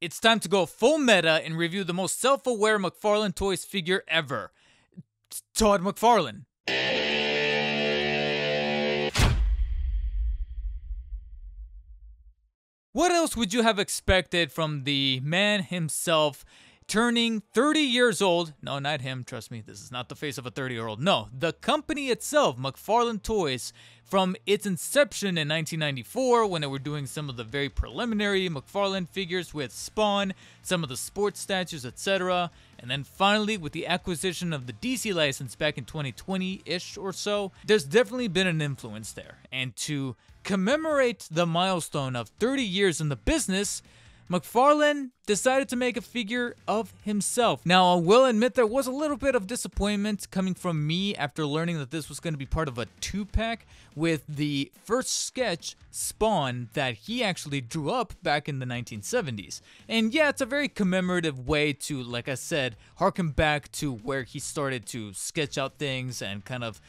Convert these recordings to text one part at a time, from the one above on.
It's time to go full meta and review the most self-aware McFarlane Toys figure ever. It's Todd McFarlane. What else would you have expected from the man himself turning 30 years old? No, not him, trust me, this is not the face of a 30-year-old. No, the company itself, McFarlane Toys, from its inception in 1994, when they were doing some of the very preliminary McFarlane figures with Spawn, some of the sports statues, etc. And then finally, with the acquisition of the DC license back in 2020-ish or so, there's definitely been an influence there. And to commemorate the milestone of 30 years in the business, McFarlane decided to make a figure of himself. Now, I will admit there was a little bit of disappointment coming from me after learning that this was going to be part of a 2-pack with the first sketch, Spawn, that he actually drew up back in the 1970s. And yeah, it's a very commemorative way to, like I said, harken back to where he started to sketch out things and kind of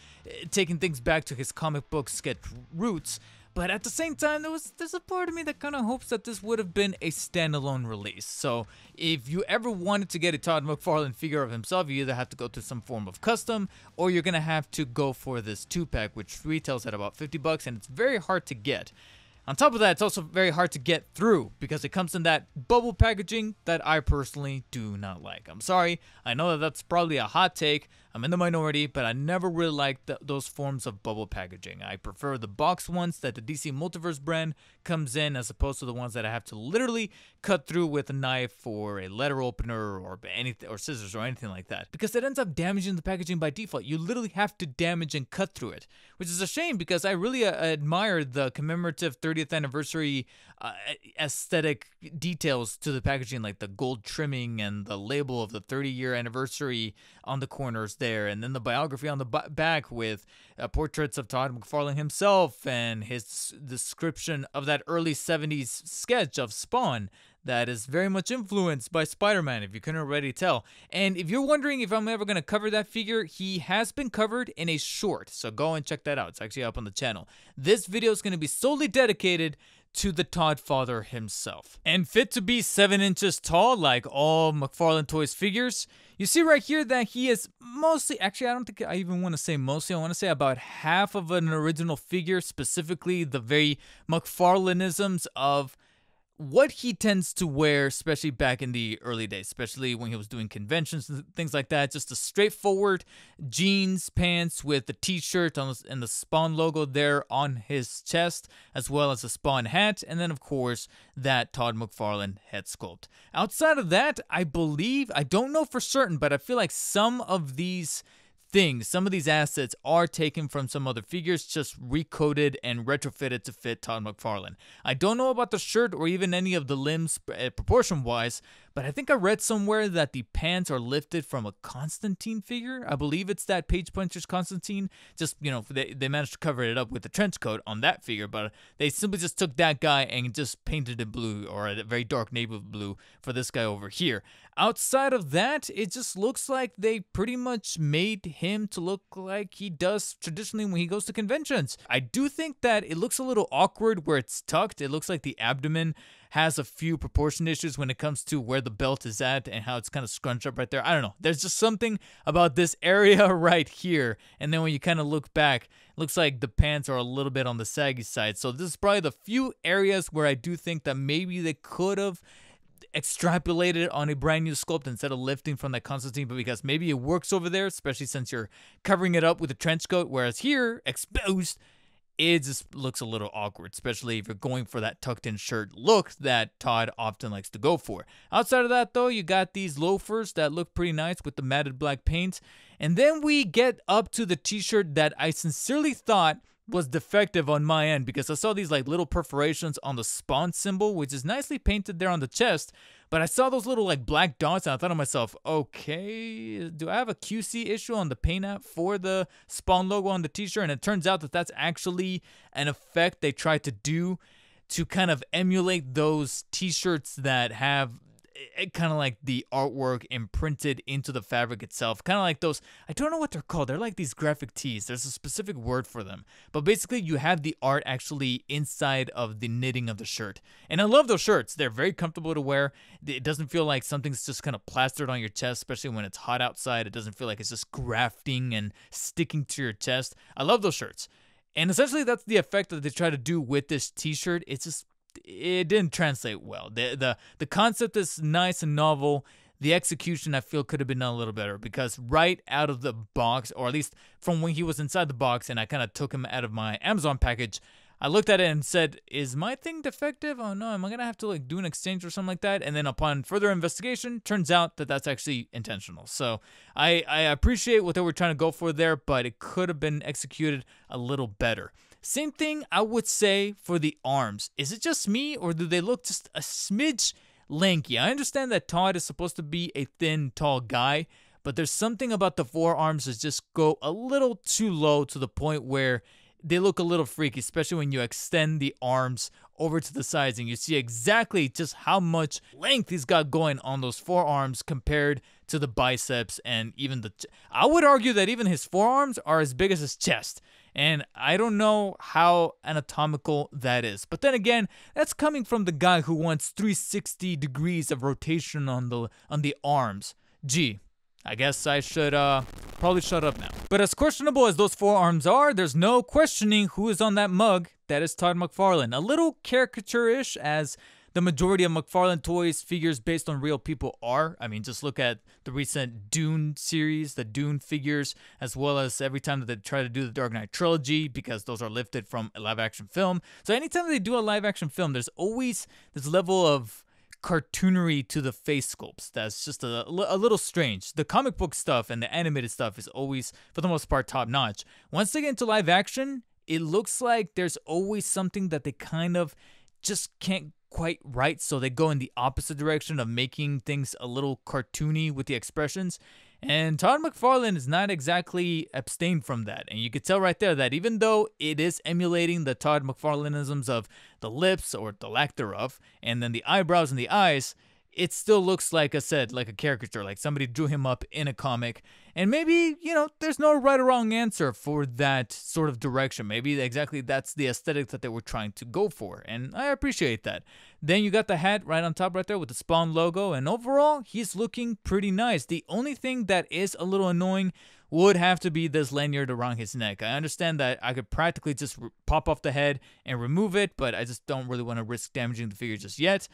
taking things back to his comic book sketch roots. But at the same time, there's a part of me that kind of hopes that this would have been a standalone release. So if you ever wanted to get a Todd McFarlane figure of himself, you either have to go to some form of custom, or you're going to have to go for this 2-pack, which retails at about $50, and it's very hard to get. On top of that, it's also very hard to get through, because it comes in that bubble packaging that I personally do not like. I'm sorry, I know that that's probably a hot take, I'm in the minority, but I never really liked those forms of bubble packaging. I prefer the box ones that the DC Multiverse brand comes in, as opposed to the ones that I have to literally cut through with a knife or a letter opener or anything, or scissors or anything like that, because it ends up damaging the packaging by default. You literally have to damage and cut through it, which is a shame, because I really admire the commemorative 30th anniversary aesthetic details to the packaging, like the gold trimming and the label of the 30-year anniversary on the corners there, and then the biography on the back with portraits of Todd McFarlane himself and his description of that early 70s sketch of Spawn that is very much influenced by Spider-Man, if you couldn't already tell. And if you're wondering if I'm ever going to cover that figure, he has been covered in a short, so go and check that out. It's actually up on the channel. This video is going to be solely dedicated to the Todd father himself. And fit to be 7 inches tall, like all McFarlane Toys figures, you see right here that he is mostly, actually I don't think I even want to say mostly, I want to say about half of an original figure, specifically the very McFarlaneisms of what he tends to wear, especially back in the early days, especially when he was doing conventions and things like that. Just a straightforward jeans, pants with the t-shirt and the Spawn logo there on his chest, as well as a Spawn hat, and then of course that Todd McFarlane head sculpt. Outside of that, I believe, I don't know for certain, but I feel like some of these things, some of these assets are taken from some other figures, just recoded and retrofitted to fit Todd McFarlane. I don't know about the shirt or even any of the limbs proportion-wise, but I think I read somewhere that the pants are lifted from a Constantine figure. I believe it's that Page Puncher's Constantine. Just, you know, they managed to cover it up with the trench coat on that figure, but they simply just took that guy and just painted it blue, or a very dark navy blue for this guy over here. Outside of that, it just looks like they pretty much made him to look like he does traditionally when he goes to conventions. I do think that it looks a little awkward where it's tucked. It looks like the abdomen has a few proportion issues when it comes to where the belt is at and how it's kind of scrunched up right there. I don't know. There's just something about this area right here. And then when you kind of look back, it looks like the pants are a little bit on the saggy side. So this is probably the few areas where I do think that maybe they could have extrapolated on a brand new sculpt instead of lifting from that Constantine, but because maybe it works over there, especially since you're covering it up with a trench coat, whereas here, exposed, it just looks a little awkward, especially if you're going for that tucked-in shirt look that Todd often likes to go for. Outside of that, though, you got these loafers that look pretty nice with the matted black paint, and then we get up to the t-shirt that I sincerely thought was defective on my end, because I saw these like little perforations on the Spawn symbol, which is nicely painted there on the chest, but I saw those little like black dots and I thought to myself, okay, do I have a QC issue on the paint app for the Spawn logo on the t-shirt? And it turns out that that's actually an effect they tried to do to kind of emulate those t-shirts that have it kind of like the artwork imprinted into the fabric itself. Kind of like those, I don't know what they're called. They're like these graphic tees. There's a specific word for them. But basically you have the art actually inside of the knitting of the shirt. And I love those shirts. They're very comfortable to wear. It doesn't feel like something's just kind of plastered on your chest, especially when it's hot outside. It doesn't feel like it's just grafting and sticking to your chest. I love those shirts. And essentially that's the effect that they try to do with this t-shirt. It's just, it didn't translate well. The concept is nice and novel. The execution, I feel, could have been done a little better, because right out of the box, or at least from when he was inside the box and I kind of took him out of my Amazon package, I looked at it and said, is my thing defective? Oh no, am I going to have to like do an exchange or something like that? And then upon further investigation, turns out that that's actually intentional. So I appreciate what they were trying to go for there, but it could have been executed a little better. Same thing I would say for the arms. Is it just me, or do they look just a smidge lanky? I understand that Todd is supposed to be a thin, tall guy, but there's something about the forearms that just go a little too low, to the point where they look a little freaky, especially when you extend the arms over to the sides and you see exactly just how much length he's got going on those forearms compared to the biceps, and even the, I would argue that even his forearms are as big as his chest. And I don't know how anatomical that is. But then again, that's coming from the guy who wants 360 degrees of rotation on the arms. Gee, I guess I should probably shut up now. But as questionable as those forearms are, there's no questioning who is on that mug. That is Todd McFarlane. A little caricature-ish, as the majority of McFarlane Toys figures based on real people are. I mean, just look at the recent Dune series, the Dune figures, as well as every time that they try to do the Dark Knight trilogy, because those are lifted from a live-action film. So anytime they do a live-action film, there's always this level of cartoonery to the face sculpts that's just a little strange. The comic book stuff and the animated stuff is always, for the most part, top-notch. Once they get into live-action, it looks like there's always something that they kind of just can't quite right, so they go in the opposite direction of making things a little cartoony with the expressions. And Todd McFarlane is not exactly abstained from that, and you could tell right there that even though it is emulating the Todd McFarlaneisms of the lips, or the lack thereof, and then the eyebrows and the eyes, it still looks, like I said, like a caricature, like somebody drew him up in a comic. And maybe, you know, there's no right or wrong answer for that sort of direction. Maybe exactly that's the aesthetic that they were trying to go for, and I appreciate that. Then you got the hat right on top right there with the Spawn logo, and overall, he's looking pretty nice. The only thing that is a little annoying would have to be this lanyard around his neck. I understand that I could practically just pop off the head and remove it, but I just don't really want to risk damaging the figure just yet.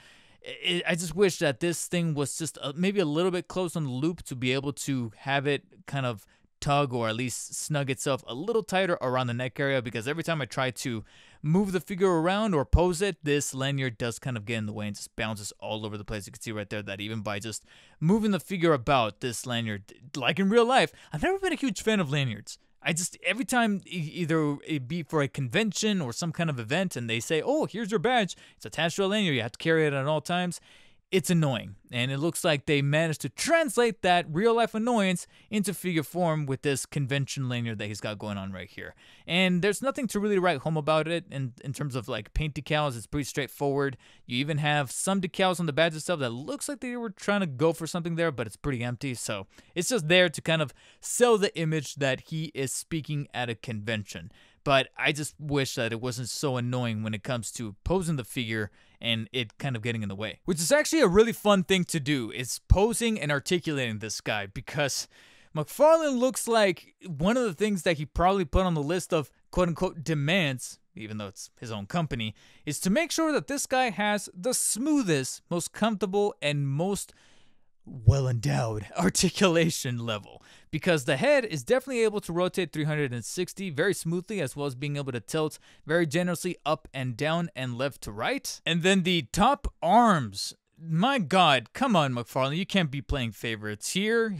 I just wish that this thing was just maybe a little bit close on the loop to be able to have it kind of tug, or at least snug itself a little tighter around the neck area, because every time I try to move the figure around or pose it, this lanyard does kind of get in the way and just bounces all over the place. You can see right there that even by just moving the figure about, this lanyard, like in real life, I've never been a huge fan of lanyards. I just, every time, either it be for a convention or some kind of event, and they say, oh, here's your badge, it's attached to a lanyard, you have to carry it at all times, it's annoying. And it looks like they managed to translate that real-life annoyance into figure form with this convention lanyard that he's got going on right here. And there's nothing to really write home about it in terms of like paint decals. It's pretty straightforward. You even have some decals on the badge itself that looks like they were trying to go for something there, but it's pretty empty. So it's just there to kind of sell the image that he is speaking at a convention. But I just wish that it wasn't so annoying when it comes to posing the figure and it kind of getting in the way. Which is actually a really fun thing to do, is posing and articulating this guy, because McFarlane looks like one of the things that he probably put on the list of quote-unquote demands, even though it's his own company, is to make sure that this guy has the smoothest, most comfortable, and most well-endowed articulation level, because the head is definitely able to rotate 360 very smoothly, as well as being able to tilt very generously up and down and left to right. And then the top arms, my God, come on, McFarlane, you can't be playing favorites here.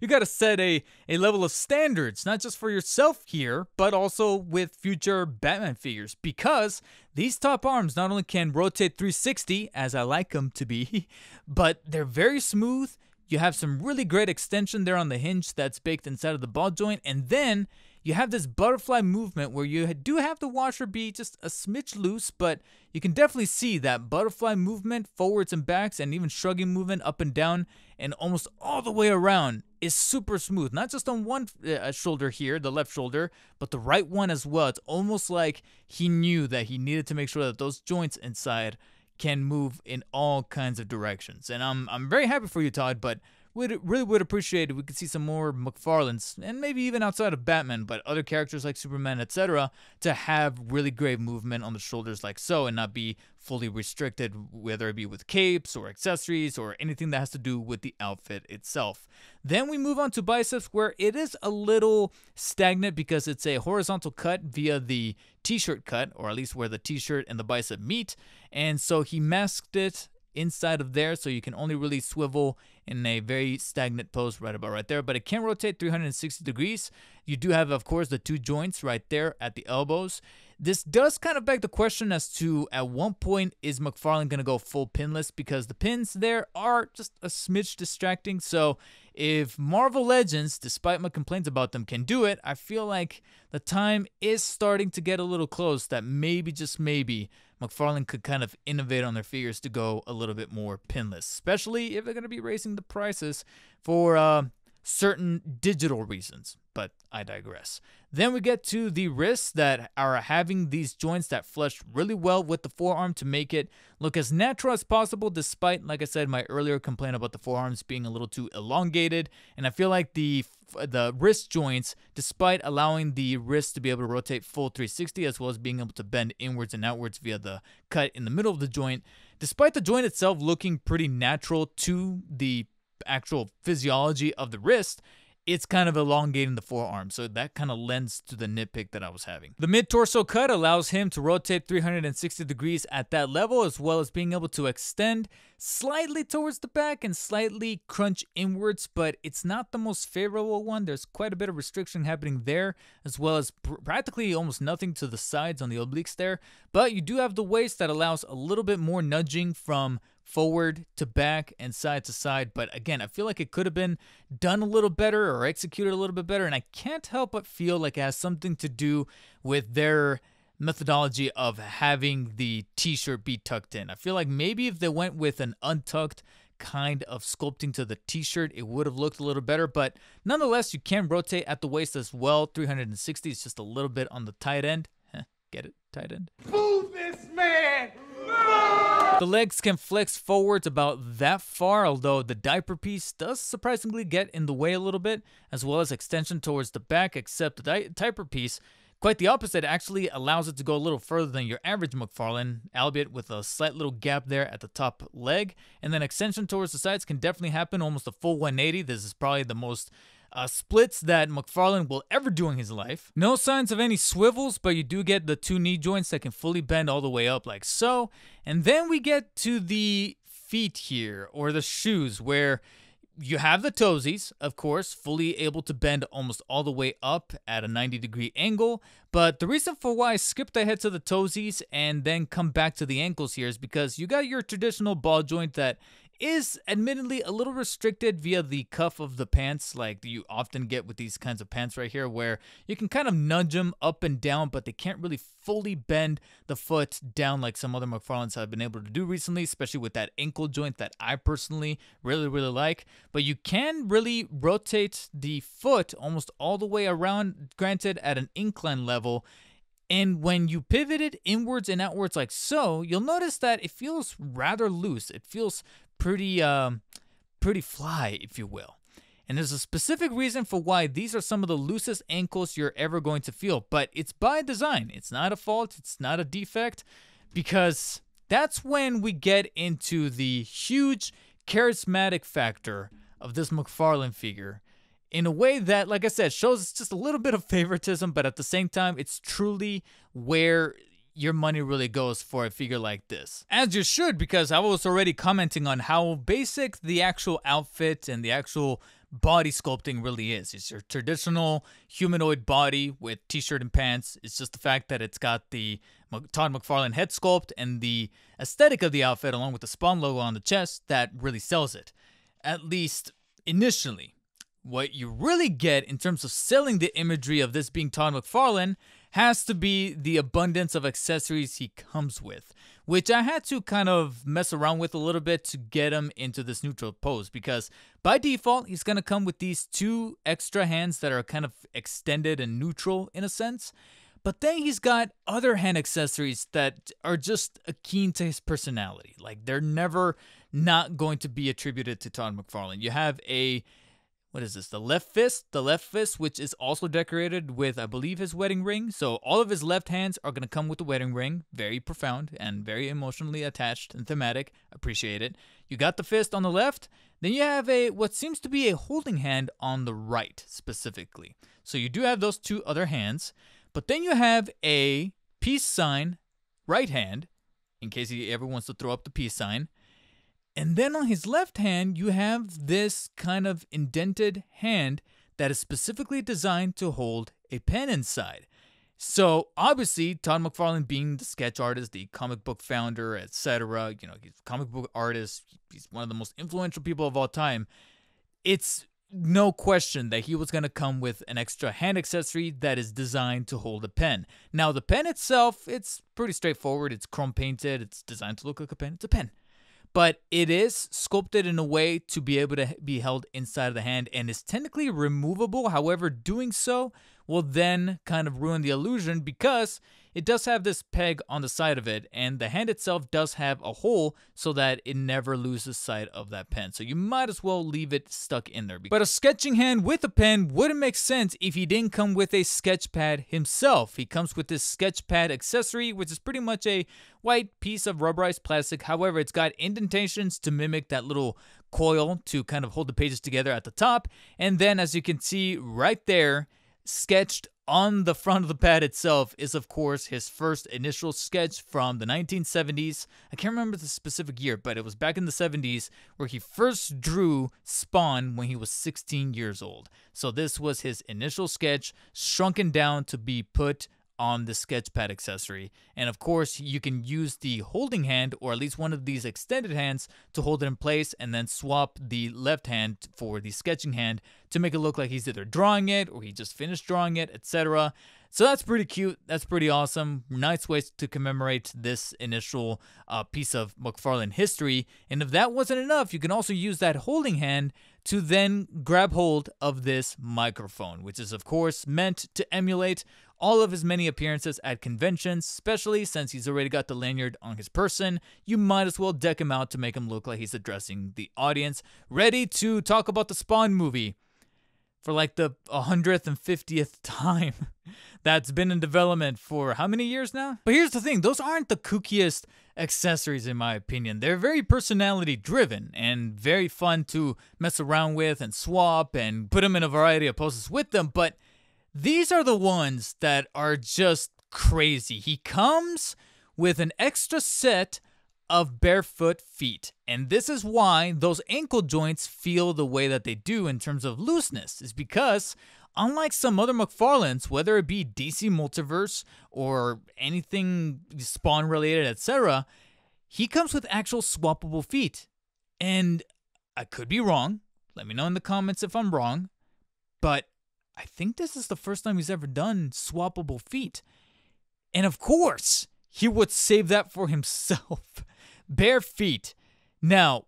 You got to set a level of standards, not just for yourself here, but also with future Batman figures, because these top arms not only can rotate 360, as I like them to be, but they're very smooth. You have some really great extension there on the hinge that's baked inside of the ball joint, and then you have this butterfly movement where you do have the washer be just a smidge loose, but you can definitely see that butterfly movement forwards and backs and even shrugging movement up and down and almost all the way around is super smooth. Not just on one shoulder here, the left shoulder, but the right one as well. It's almost like he knew that he needed to make sure that those joints inside can move in all kinds of directions. And I'm very happy for you, Todd, but really would appreciate if we could see some more McFarlanes, and maybe even outside of Batman, but other characters like Superman, etc., to have really great movement on the shoulders like so, and not be fully restricted, whether it be with capes or accessories or anything that has to do with the outfit itself. Then we move on to biceps, where it is a little stagnant because it's a horizontal cut via the t-shirt cut, or at least where the t-shirt and the bicep meet, and so he masked it inside of there, so you can only really swivel in a very stagnant pose right about right there, but it can rotate 360 degrees. You do have, of course, the two joints right there at the elbows. This does kind of beg the question as to, at one point, is McFarlane going to go full pinless? Because the pins there are just a smidge distracting. So if Marvel Legends, despite my complaints about them, can do it, I feel like the time is starting to get a little close that maybe, just maybe, McFarlane could kind of innovate on their figures to go a little bit more pinless, especially if they're going to be raising the prices for certain digital reasons. But I digress. Then we get to the wrists that are having these joints that flush really well with the forearm to make it look as natural as possible, despite, like I said, my earlier complaint about the forearms being a little too elongated. And I feel like the wrist joints, despite allowing the wrist to be able to rotate full 360 as well as being able to bend inwards and outwards via the cut in the middle of the joint, despite the joint itself looking pretty natural to the actual physiology of the wrist, it's kind of elongating the forearm, so that kind of lends to the nitpick that I was having. The mid-torso cut allows him to rotate 360 degrees at that level, as well as being able to extend slightly towards the back and slightly crunch inwards, but it's not the most favorable one. There's quite a bit of restriction happening there, as well as practically almost nothing to the sides on the obliques there, but you do have the waist that allows a little bit more nudging from forward to back and side to side. But again, I feel like it could have been done a little better or executed a little bit better, and I can't help but feel like it has something to do with their methodology of having the t-shirt be tucked in. I feel like maybe if they went with an untucked kind of sculpting to the t-shirt, it would have looked a little better, but nonetheless, you can rotate at the waist as well. 360 is just a little bit on the tight end. Get it? Tight end. Move this man! Move! The legs can flex forwards about that far, although the diaper piece does surprisingly get in the way a little bit, as well as extension towards the back, except the diaper piece, quite the opposite, actually allows it to go a little further than your average McFarlane, albeit with a slight little gap there at the top leg. And then extension towards the sides can definitely happen, almost a full 180. This is probably the most splits that McFarlane will ever do in his life. No signs of any swivels, but you do get the two knee joints that can fully bend all the way up like so. And then we get to the feet here, or the shoes, where you have the toesies, of course, fully able to bend almost all the way up at a 90-degree angle. But the reason for why I skipped ahead to the toesies and then come back to the ankles here is because you got your traditional ball joint that is admittedly a little restricted via the cuff of the pants, like you often get with these kinds of pants right here, where you can kind of nudge them up and down, but they can't really fully bend the foot down like some other McFarlanes have been able to do recently, especially with that ankle joint that I personally really like. But you can really rotate the foot almost all the way around, granted at an incline level. And when you pivot it inwards and outwards like so, you'll notice that it feels rather loose. It feels pretty, pretty fly, if you will. And there's a specific reason for why these are some of the loosest ankles you're ever going to feel. But it's by design. It's not a fault. It's not a defect. Because that's when we get into the huge charismatic factor of this McFarlane figure, in a way that, like I said, shows just a little bit of favoritism, but at the same time, it's truly where your money really goes for a figure like this. As you should, because I was already commenting on how basic the actual outfit and the actual body sculpting really is. It's your traditional humanoid body with t-shirt and pants. It's just the fact that it's got the Todd McFarlane head sculpt and the aesthetic of the outfit, along with the Spawn logo on the chest, that really sells it, at least initially. What you really get in terms of selling the imagery of this being Todd McFarlane has to be the abundance of accessories he comes with, which I had to kind of mess around with a little bit to get him into this neutral pose, because by default, he's going to come with these two extra hands that are kind of extended and neutral in a sense, but then he's got other hand accessories that are just akin to his personality. Like, they're never not going to be attributed to Todd McFarlane. You have a... what is this? The left fist, which is also decorated with, I believe, his wedding ring. So all of his left hands are going to come with the wedding ring. Very profound and very emotionally attached and thematic. Appreciate it. You got the fist on the left. Then you have a what seems to be a holding hand on the right, specifically. So you do have those two other hands. But then you have a peace sign right hand, in case he ever wants to throw up the peace sign. And then on his left hand, you have this kind of indented hand that is specifically designed to hold a pen inside. So obviously, Todd McFarlane being the sketch artist, the comic book founder, etc., you know, he's a comic book artist, he's one of the most influential people of all time. It's no question that he was going to come with an extra hand accessory that is designed to hold a pen. Now, the pen itself, it's pretty straightforward. It's chrome painted. It's designed to look like a pen. It's a pen. But it is sculpted in a way to be able to be held inside of the hand and is technically removable. However, doing so will then kind of ruin the illusion because it does have this peg on the side of it. And the hand itself does have a hole so that it never loses sight of that pen. So you might as well leave it stuck in there. But a sketching hand with a pen wouldn't make sense if he didn't come with a sketch pad himself. He comes with this sketch pad accessory, which is pretty much a white piece of rubberized plastic. However, it's got indentations to mimic that little coil to kind of hold the pages together at the top. And then, as you can see right there, sketched on the front of the pad itself is, of course, his first initial sketch from the 1970s. I can't remember the specific year, but it was back in the 70s where he first drew Spawn when he was 16 years old. So this was his initial sketch, shrunken down to be put on the sketch pad accessory. And of course, you can use the holding hand, or at least one of these extended hands, to hold it in place, and then swap the left hand for the sketching hand to make it look like he's either drawing it or he just finished drawing it, etc. So that's pretty cute. That's pretty awesome. Nice ways to commemorate this initial piece of McFarlane history. And if that wasn't enough, you can also use that holding hand to then grab hold of this microphone, which is, of course, meant to emulate all of his many appearances at conventions, especially since he's already got the lanyard on his person. You might as well deck him out to make him look like he's addressing the audience, ready to talk about the Spawn movie for like the 150th time. That's been in development for how many years now? But here's the thing, those aren't the kookiest accessories in my opinion. They're very personality driven and very fun to mess around with and swap and put them in a variety of poses with them, but these are the ones that are just crazy. He comes with an extra set of barefoot feet. And this is why those ankle joints feel the way that they do in terms of looseness, is because unlike some other McFarlanes, whether it be DC Multiverse or anything Spawn related, etc., he comes with actual swappable feet. And I could be wrong. Let me know in the comments if I'm wrong. But I think this is the first time he's ever done swappable feet. And of course, he would save that for himself. Bare feet. Now,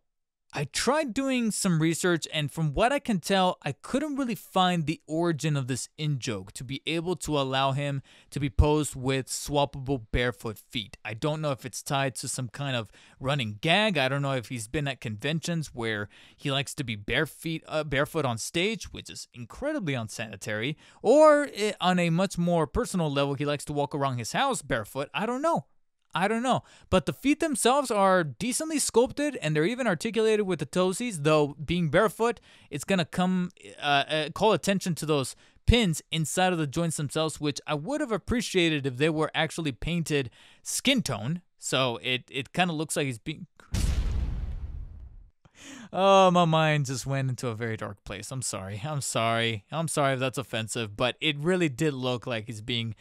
I tried doing some research, and from what I can tell, I couldn't really find the origin of this in-joke to be able to allow him to be posed with swappable barefoot feet. I don't know if it's tied to some kind of running gag. I don't know if he's been at conventions where he likes to be barefoot on stage, which is incredibly unsanitary, or on a much more personal level, he likes to walk around his house barefoot. I don't know. But the feet themselves are decently sculpted, and they're even articulated with the toesies, though being barefoot, it's going to call attention to those pins inside of the joints themselves, which I would have appreciated if they were actually painted skin tone. So it kind of looks like he's being... Oh, my mind just went into a very dark place. I'm sorry if that's offensive, but it really did look like he's being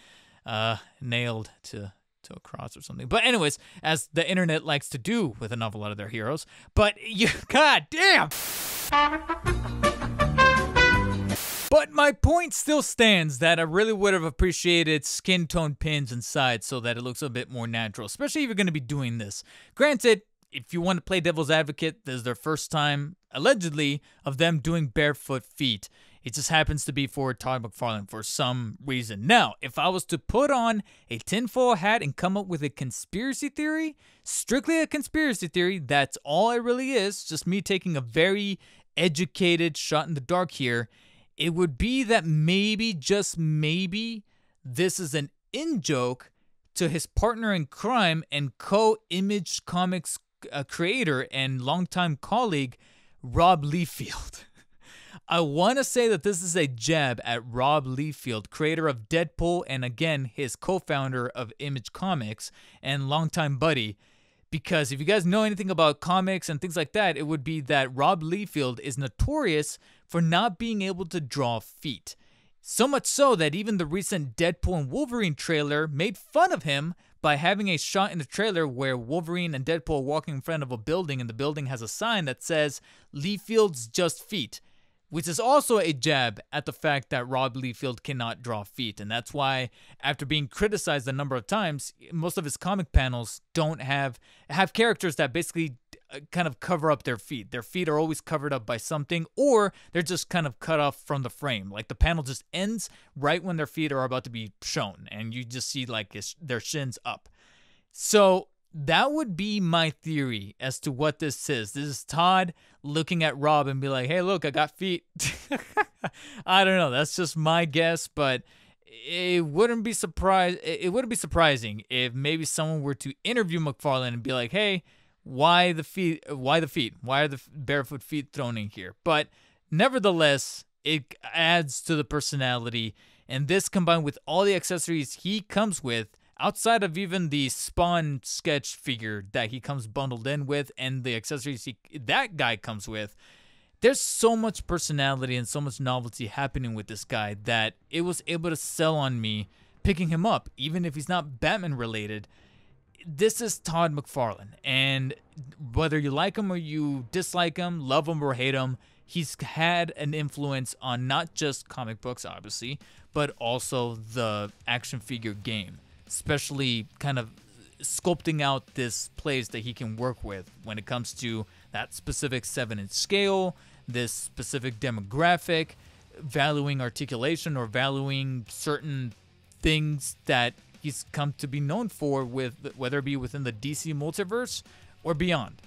nailed to a cross or something. But anyways, as the internet likes to do with an awful lot of their heroes, but you, god damn. But my point still stands that I really would have appreciated skin tone pins inside so that it looks a bit more natural, especially if you're going to be doing this. Granted, if you want to play devil's advocate, this is their first time, allegedly, of them doing barefoot feet. It just happens to be for Todd McFarlane for some reason. Now, if I was to put on a tinfoil hat and come up with a conspiracy theory, strictly a conspiracy theory, that's all it really is, just me taking a very educated shot in the dark here, it would be that maybe, just maybe, this is an in-joke to his partner in crime and co-Image Comics creator and longtime colleague, Rob Liefeld. I want to say that this is a jab at Rob Liefeld, creator of Deadpool and, again, his co-founder of Image Comics and longtime buddy. Because if you guys know anything about comics and things like that, it would be that Rob Liefeld is notorious for not being able to draw feet. So much so that even the recent Deadpool and Wolverine trailer made fun of him by having a shot in the trailer where Wolverine and Deadpool are walking in front of a building and the building has a sign that says, Liefeld's Just Feet. Which is also a jab at the fact that Rob Liefeld cannot draw feet. And that's why, after being criticized a number of times, most of his comic panels don't have characters that basically kind of cover up their feet. Their feet are always covered up by something, or they're just kind of cut off from the frame. Like, the panel just ends right when their feet are about to be shown, and you just see, like, their shins up. So that would be my theory as to what this is. This is Todd looking at Rob and be like, hey, look, I got feet. I don't know. That's just my guess, but it wouldn't be surprising if maybe someone were to interview McFarlane and be like, hey, why the feet? Why are the barefoot feet thrown in here? But nevertheless, it adds to the personality, and this combined with all the accessories he comes with, outside of even the Spawn sketch figure that he comes bundled in with and the accessories that guy comes with, there's so much personality and so much novelty happening with this guy that it was able to sell on me picking him up, even if he's not Batman related. This is Todd McFarlane, and whether you like him or you dislike him, love him or hate him, he's had an influence on not just comic books, obviously, but also the action figure game. Especially kind of sculpting out this place that he can work with when it comes to that specific 7-inch scale, this specific demographic, valuing articulation or valuing certain things that he's come to be known for, with whether it be within the DC Multiverse or beyond.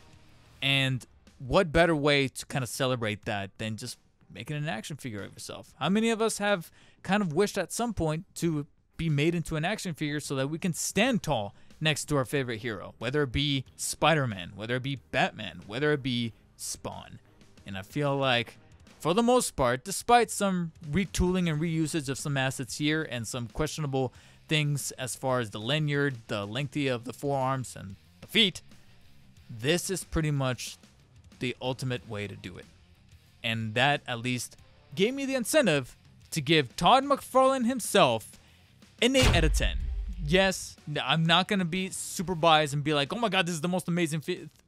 And what better way to kind of celebrate that than just making an action figure of yourself? How many of us have kind of wished at some point to be made into an action figure so that we can stand tall next to our favorite hero, whether it be Spider-Man, whether it be Batman, whether it be Spawn? And I feel like, for the most part, despite some retooling and reusage of some assets here and some questionable things as far as the lanyard, the lengthy of the forearms and the feet, this is pretty much the ultimate way to do it. And that at least gave me the incentive to give Todd McFarlane himself an 8 out of 10. Yes, I'm not going to be super biased and be like, oh my god, this is the most amazing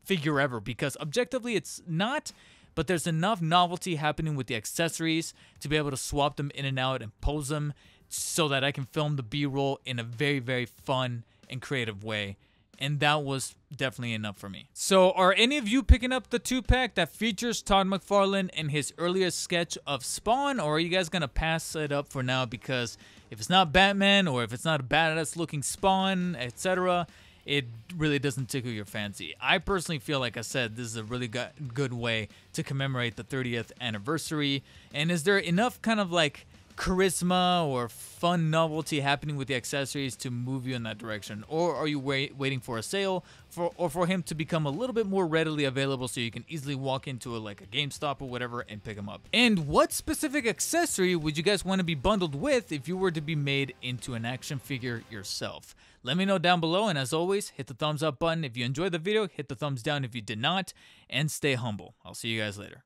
figure ever, because objectively it's not, but there's enough novelty happening with the accessories to be able to swap them in and out and pose them so that I can film the B-roll in a very, very fun and creative way. And that was definitely enough for me. So are any of you picking up the 2-pack that features Todd McFarlane in his earliest sketch of Spawn? Or are you guys going to pass it up for now? Because if it's not Batman, or if it's not a badass looking Spawn, etc., it really doesn't tickle your fancy. I personally feel, like I said, this is a really good way to commemorate the 30th anniversary. And is there enough kind of like charisma or fun novelty happening with the accessories to move you in that direction? Or are you waiting for a sale or for him to become a little bit more readily available so you can easily walk into like a GameStop or whatever and pick him up? And what specific accessory would you guys want to be bundled with if you were to be made into an action figure yourself? Let me know down below, and as always, hit the thumbs up button if you enjoyed the video, hit the thumbs down if you did not, and stay humble. I'll see you guys later.